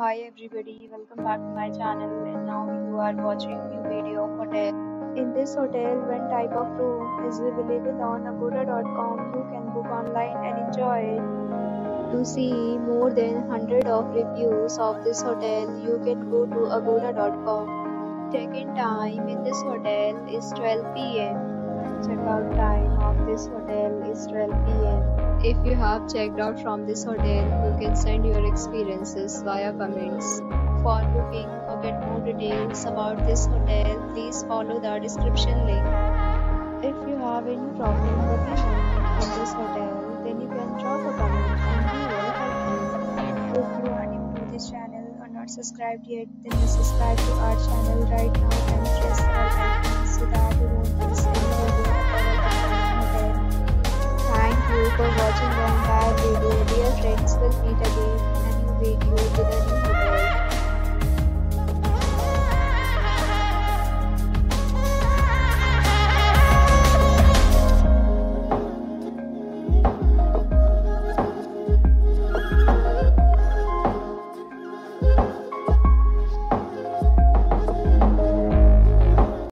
Hi everybody, welcome back to my channel, and now you are watching new video of hotel. In this hotel, one type of room is available on agoda.com. You can book online and enjoy it. To see more than 100 of reviews of this hotel, you can go to agoda.com. Check-in time in this hotel is 12 PM and check-out time of this hotel is 12 PM. If you have checked out from this hotel, you can send your experiences via comments. For booking or get more details about this hotel, please follow the description link. If you have any problem booking in this hotel, then you can drop a comment and we will help you. If you are new to this channel or not subscribed yet, then subscribe to our channel right now and press the bell icon so that you won't miss any video of our hotel. Thank you for watching the entire video. Dear friends, we'll meet again.